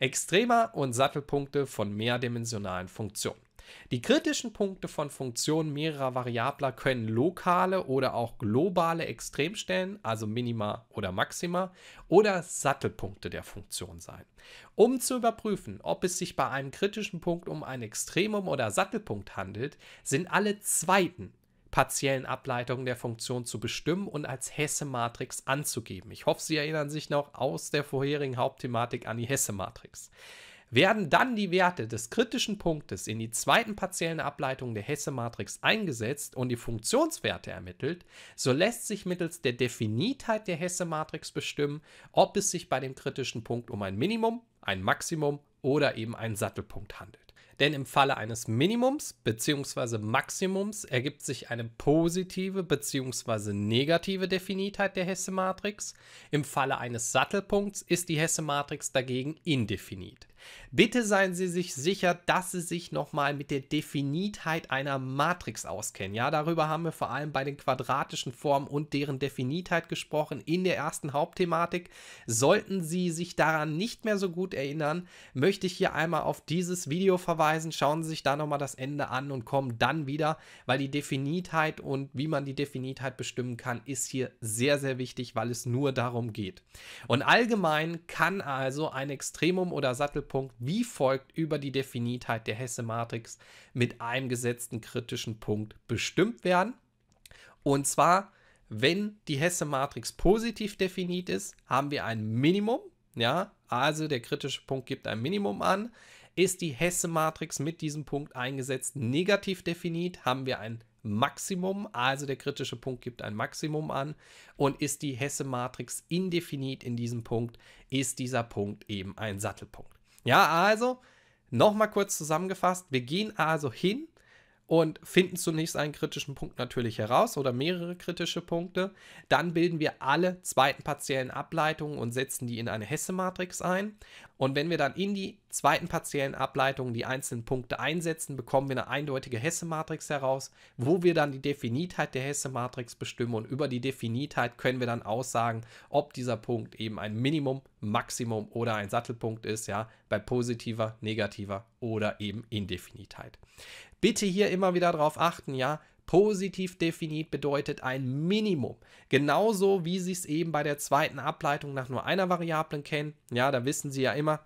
Extremer und Sattelpunkte von mehrdimensionalen Funktionen. Die kritischen Punkte von Funktionen mehrerer Variabler können lokale oder auch globale Extremstellen, also Minima oder Maxima, oder Sattelpunkte der Funktion sein. Um zu überprüfen, ob es sich bei einem kritischen Punkt um ein Extremum oder Sattelpunkt handelt, sind alle zweiten partiellen Ableitungen der Funktion zu bestimmen und als Hesse-Matrix anzugeben. Ich hoffe, Sie erinnern sich noch aus der vorherigen Hauptthematik an die Hesse-Matrix. Werden dann die Werte des kritischen Punktes in die zweiten partiellen Ableitungen der Hesse-Matrix eingesetzt und die Funktionswerte ermittelt, so lässt sich mittels der Definitheit der Hesse-Matrix bestimmen, ob es sich bei dem kritischen Punkt um ein Minimum, ein Maximum oder eben einen Sattelpunkt handelt. Denn im Falle eines Minimums bzw. Maximums ergibt sich eine positive bzw. negative Definitheit der Hesse-Matrix. Im Falle eines Sattelpunkts ist die Hesse-Matrix dagegen indefinit. Bitte seien Sie sich sicher, dass Sie sich nochmal mit der Definitheit einer Matrix auskennen. Ja, darüber haben wir vor allem bei den quadratischen Formen und deren Definitheit gesprochen in der ersten Hauptthematik. Sollten Sie sich daran nicht mehr so gut erinnern, möchte ich hier einmal auf dieses Video verweisen. Schauen Sie sich da nochmal das Ende an und kommen dann wieder, weil die Definitheit und wie man die Definitheit bestimmen kann, ist hier sehr, sehr wichtig, weil es nur darum geht. Und allgemein kann also ein Extremum oder Sattelpunkt wie folgt über die Definitheit der Hesse-Matrix mit einem gesetzten kritischen Punkt bestimmt werden. Und zwar, wenn die Hesse-Matrix positiv definit ist, haben wir ein Minimum. Ja, also der kritische Punkt gibt ein Minimum an. Ist die Hesse-Matrix mit diesem Punkt eingesetzt negativ definit, haben wir ein Maximum, also der kritische Punkt gibt ein Maximum an, und ist die Hesse-Matrix indefinit in diesem Punkt, ist dieser Punkt eben ein Sattelpunkt. Ja, also, nochmal kurz zusammengefasst, wir gehen also hin und finden zunächst einen kritischen Punkt natürlich heraus oder mehrere kritische Punkte. Dann bilden wir alle zweiten partiellen Ableitungen und setzen die in eine Hesse-Matrix ein. Und wenn wir dann in die zweiten partiellen Ableitungen die einzelnen Punkte einsetzen, bekommen wir eine eindeutige Hesse-Matrix heraus, wo wir dann die Definitheit der Hesse-Matrix bestimmen. Und über die Definitheit können wir dann aussagen, ob dieser Punkt eben ein Minimum, Maximum oder ein Sattelpunkt ist, ja, bei positiver, negativer oder eben Indefinitheit. Bitte hier immer wieder darauf achten, ja, positiv definit bedeutet ein Minimum. Genauso wie Sie es eben bei der zweiten Ableitung nach nur einer Variablen kennen. Ja, da wissen Sie ja immer,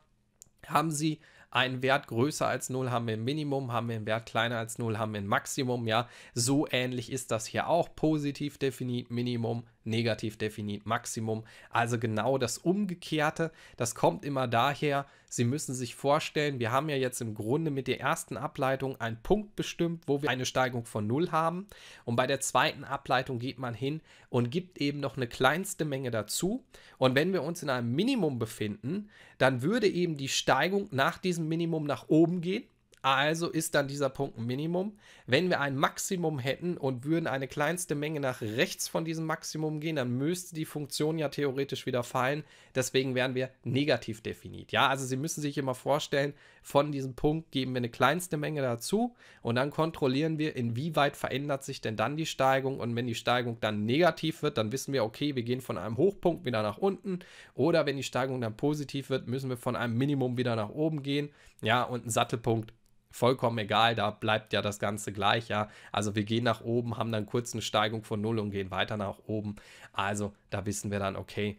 haben Sie einen Wert größer als 0, haben wir ein Minimum, haben wir einen Wert kleiner als 0, haben wir ein Maximum, ja. So ähnlich ist das hier auch. Positiv definit Minimum, negativ definit Maximum. Also genau das Umgekehrte, das kommt immer daher. Sie müssen sich vorstellen, wir haben ja jetzt im Grunde mit der ersten Ableitung einen Punkt bestimmt, wo wir eine Steigung von 0 haben. Und bei der zweiten Ableitung geht man hin und gibt eben noch eine kleinste Menge dazu. Und wenn wir uns in einem Minimum befinden, dann würde eben die Steigung nach diesem Minimum nach oben gehen, also ist dann dieser Punkt ein Minimum. Wenn wir ein Maximum hätten und würden eine kleinste Menge nach rechts von diesem Maximum gehen, dann müsste die Funktion ja theoretisch wieder fallen, deswegen wären wir negativ definit. Ja, also Sie müssen sich immer vorstellen, von diesem Punkt geben wir eine kleinste Menge dazu und dann kontrollieren wir, inwieweit verändert sich denn dann die Steigung, und wenn die Steigung dann negativ wird, dann wissen wir, okay, wir gehen von einem Hochpunkt wieder nach unten, oder wenn die Steigung dann positiv wird, müssen wir von einem Minimum wieder nach oben gehen, ja, und ein Sattelpunkt, vollkommen egal, da bleibt ja das Ganze gleich, ja. Also wir gehen nach oben, haben dann kurz eine Steigung von 0 und gehen weiter nach oben. Also da wissen wir dann, okay,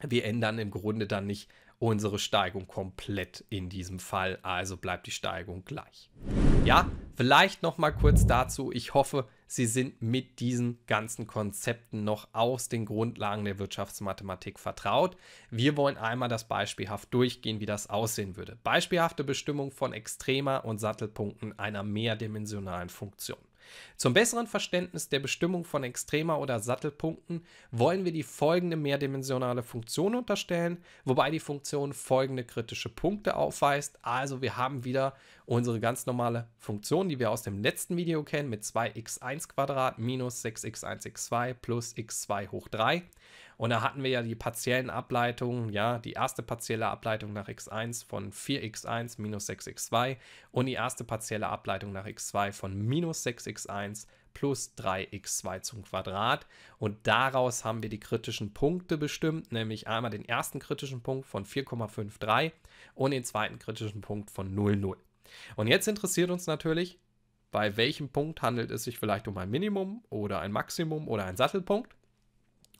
wir ändern im Grunde dann nicht unsere Steigung komplett in diesem Fall. Also bleibt die Steigung gleich. Ja, vielleicht nochmal kurz dazu. Ich hoffe, Sie sind mit diesen ganzen Konzepten noch aus den Grundlagen der Wirtschaftsmathematik vertraut. Wir wollen einmal das beispielhaft durchgehen, wie das aussehen würde. Beispielhafte Bestimmung von Extremer und Sattelpunkten einer mehrdimensionalen Funktion. Zum besseren Verständnis der Bestimmung von Extremer oder Sattelpunkten wollen wir die folgende mehrdimensionale Funktion unterstellen, wobei die Funktion folgende kritische Punkte aufweist. Also wir haben wieder unsere ganz normale Funktion, die wir aus dem letzten Video kennen, mit 2x1 Quadrat minus 6x1x2 plus x2 hoch 3. Und da hatten wir ja die partiellen Ableitungen, ja, die erste partielle Ableitung nach x1 von 4x1 minus 6x2 und die erste partielle Ableitung nach x2 von minus 6x1 plus 3x2 zum Quadrat. Und daraus haben wir die kritischen Punkte bestimmt, nämlich einmal den ersten kritischen Punkt von 4,53 und den zweiten kritischen Punkt von 0,0. Und jetzt interessiert uns natürlich, bei welchem Punkt handelt es sich vielleicht um ein Minimum oder ein Maximum oder ein Sattelpunkt.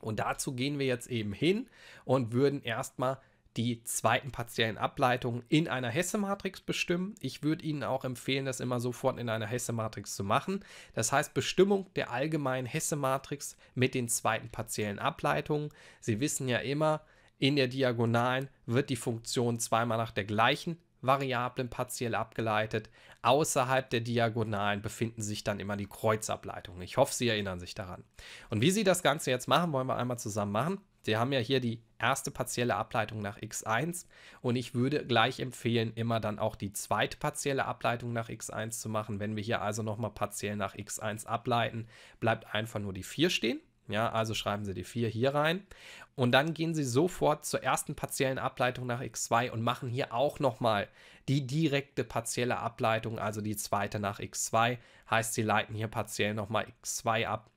Und dazu gehen wir jetzt eben hin und würden erstmal die zweiten partiellen Ableitungen in einer Hesse-Matrix bestimmen. Ich würde Ihnen auch empfehlen, das immer sofort in einer Hesse-Matrix zu machen. Das heißt, Bestimmung der allgemeinen Hesse-Matrix mit den zweiten partiellen Ableitungen. Sie wissen ja immer, in der Diagonalen wird die Funktion zweimal nach der gleichen Variablen partiell abgeleitet. Außerhalb der Diagonalen befinden sich dann immer die Kreuzableitungen. Ich hoffe, Sie erinnern sich daran. Und wie Sie das Ganze jetzt machen, wollen wir einmal zusammen machen. Sie haben ja hier die erste partielle Ableitung nach x1 und ich würde gleich empfehlen, immer dann auch die zweite partielle Ableitung nach x1 zu machen. Wenn wir hier also nochmal partiell nach x1 ableiten, bleibt einfach nur die 4 stehen. Ja, also schreiben Sie die 4 hier rein und dann gehen Sie sofort zur ersten partiellen Ableitung nach x2 und machen hier auch nochmal die direkte partielle Ableitung, also die zweite nach x2. Heißt, Sie leiten hier partiell nochmal x2 ab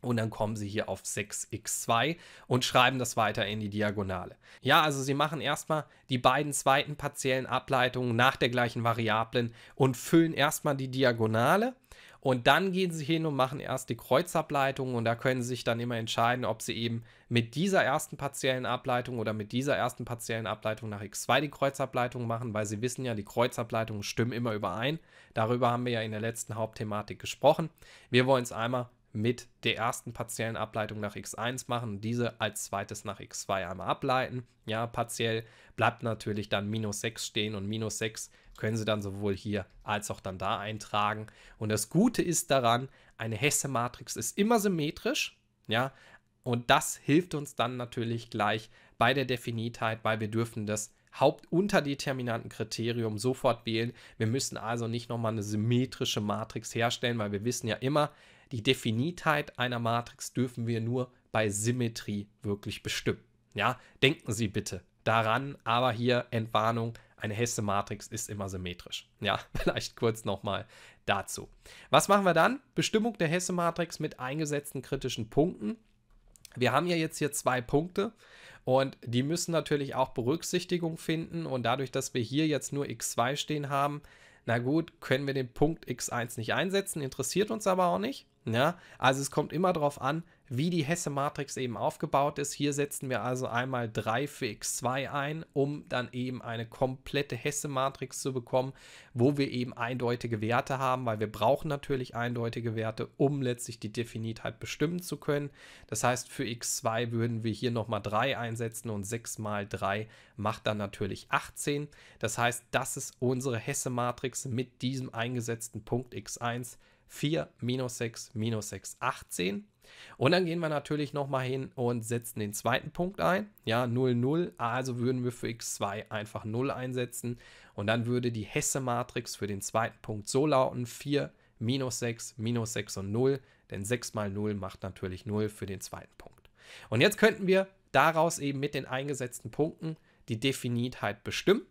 und dann kommen Sie hier auf 6x2 und schreiben das weiter in die Diagonale. Ja, also Sie machen erstmal die beiden zweiten partiellen Ableitungen nach der gleichen Variablen und füllen erstmal die Diagonale. Und dann gehen Sie hin und machen erst die Kreuzableitung und da können Sie sich dann immer entscheiden, ob Sie eben mit dieser ersten partiellen Ableitung oder mit dieser ersten partiellen Ableitung nach x2 die Kreuzableitung machen, weil Sie wissen ja, die Kreuzableitungen stimmen immer überein. Darüber haben wir ja in der letzten Hauptthematik gesprochen. Wir wollen es einmal mit der ersten partiellen Ableitung nach x1 machen und diese als zweites nach x2 einmal ableiten. Ja, partiell bleibt natürlich dann minus 6 stehen und minus 6 können Sie dann sowohl hier als auch dann da eintragen. Und das Gute ist daran, eine Hesse-Matrix ist immer symmetrisch, ja, und das hilft uns dann natürlich gleich bei der Definitheit, weil wir dürfen das Hauptunterdeterminantenkriterium sofort wählen. Wir müssen also nicht nochmal eine symmetrische Matrix herstellen, weil wir wissen ja immer, die Definitheit einer Matrix dürfen wir nur bei Symmetrie wirklich bestimmen. Ja, denken Sie bitte daran, aber hier Entwarnung, eine Hesse-Matrix ist immer symmetrisch. Ja, vielleicht kurz nochmal dazu. Was machen wir dann? Bestimmung der Hesse-Matrix mit eingesetzten kritischen Punkten. Wir haben ja jetzt hier 2 Punkte und die müssen natürlich auch Berücksichtigung finden und dadurch, dass wir hier jetzt nur x2 stehen haben, na gut, können wir den Punkt x1 nicht einsetzen, interessiert uns aber auch nicht. Ja, also es kommt immer darauf an, wie die Hesse-Matrix eben aufgebaut ist. Hier setzen wir also einmal 3 für x2 ein, um dann eben eine komplette Hesse-Matrix zu bekommen, wo wir eben eindeutige Werte haben, weil wir brauchen natürlich eindeutige Werte, um letztlich die Definitheit bestimmen zu können. Das heißt, für x2 würden wir hier nochmal 3 einsetzen und 6 mal 3 macht dann natürlich 18. Das heißt, das ist unsere Hesse-Matrix mit diesem eingesetzten Punkt x1. 4 minus 6 minus 6, 18. Und dann gehen wir natürlich nochmal hin und setzen den zweiten Punkt ein. Ja, 0, 0. Also würden wir für x2 einfach 0 einsetzen. Und dann würde die Hesse-Matrix für den zweiten Punkt so lauten: 4 minus 6 und 0. Denn 6 mal 0 macht natürlich 0 für den zweiten Punkt. Und jetzt könnten wir daraus eben mit den eingesetzten Punkten die Definitheit bestimmen.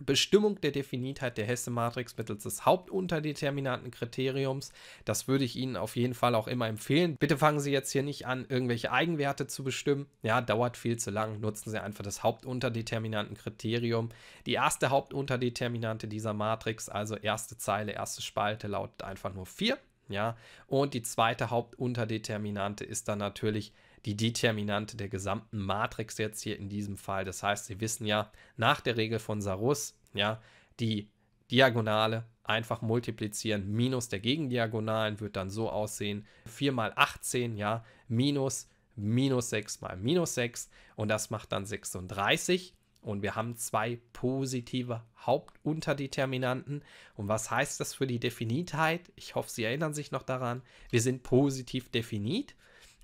Bestimmung der Definitheit der Hesse-Matrix mittels des Hauptunterdeterminantenkriteriums. Das würde ich Ihnen auf jeden Fall auch immer empfehlen. Bitte fangen Sie jetzt hier nicht an, irgendwelche Eigenwerte zu bestimmen. Ja, dauert viel zu lang. Nutzen Sie einfach das Hauptunterdeterminantenkriterium. Die erste Hauptunterdeterminante dieser Matrix, also erste Zeile, erste Spalte, lautet einfach nur 4. Ja, und die zweite Hauptunterdeterminante ist dann natürlich die Determinante der gesamten Matrix jetzt hier in diesem Fall. Das heißt, Sie wissen ja, nach der Regel von Sarrus, ja, die Diagonale einfach multiplizieren, minus der Gegendiagonalen wird dann so aussehen, 4 mal 18, ja, minus 6 mal minus 6 und das macht dann 36. Und wir haben 2 positive Hauptunterdeterminanten. Und was heißt das für die Definitheit? Ich hoffe, Sie erinnern sich noch daran. Wir sind positiv definit.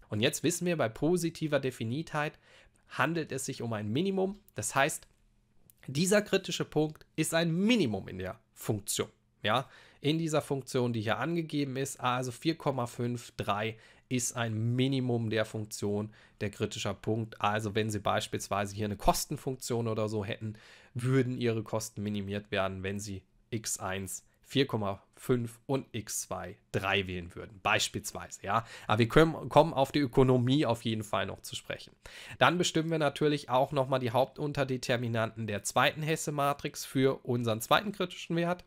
Und jetzt wissen wir, bei positiver Definitheit handelt es sich um ein Minimum. Das heißt, dieser kritische Punkt ist ein Minimum in der Funktion. Ja, in dieser Funktion, die hier angegeben ist, also 4,53 ist ein Minimum der Funktion der kritische Punkt. Also wenn Sie beispielsweise hier eine Kostenfunktion oder so hätten, würden Ihre Kosten minimiert werden, wenn Sie x1 4,5 und x2 3 wählen würden, beispielsweise, ja. Aber wir kommen auf die Ökonomie auf jeden Fall noch zu sprechen. Dann bestimmen wir natürlich auch nochmal die Hauptunterdeterminanten der zweiten Hesse-Matrix für unseren zweiten kritischen Wert.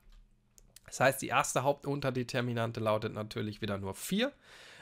Das heißt, die erste Hauptunterdeterminante lautet natürlich wieder nur 4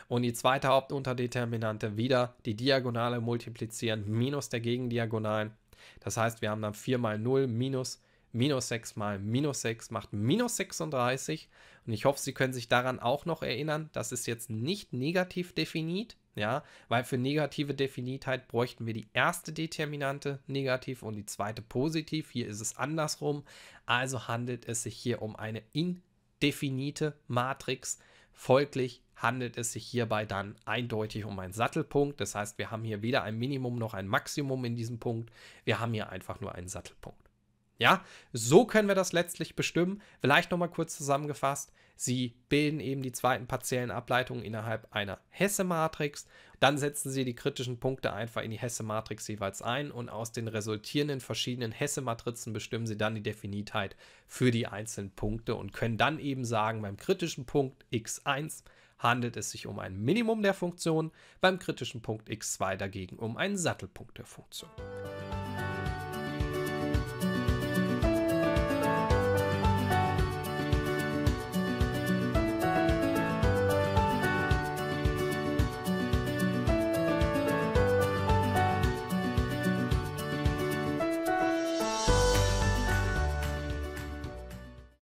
und die zweite Hauptunterdeterminante wieder die Diagonale multiplizieren minus der Gegendiagonalen. Das heißt, wir haben dann 4 mal 0 minus 6 mal minus 6 macht minus 36. Und ich hoffe, Sie können sich daran auch noch erinnern. Das ist jetzt nicht negativ definit, ja, weil für negative Definitheit bräuchten wir die erste Determinante negativ und die zweite positiv. Hier ist es andersrum. Also handelt es sich hier um eine indefinite Matrix. Folglich handelt es sich hierbei dann eindeutig um einen Sattelpunkt. Das heißt, wir haben hier weder ein Minimum noch ein Maximum in diesem Punkt. Wir haben hier einfach nur einen Sattelpunkt. Ja, so können wir das letztlich bestimmen. Vielleicht nochmal kurz zusammengefasst. Sie bilden eben die zweiten partiellen Ableitungen innerhalb einer Hesse-Matrix. Dann setzen Sie die kritischen Punkte einfach in die Hesse-Matrix jeweils ein und aus den resultierenden verschiedenen Hesse-Matrizen bestimmen Sie dann die Definitheit für die einzelnen Punkte und können dann eben sagen, beim kritischen Punkt x1 handelt es sich um ein Minimum der Funktion, beim kritischen Punkt x2 dagegen um einen Sattelpunkt der Funktion.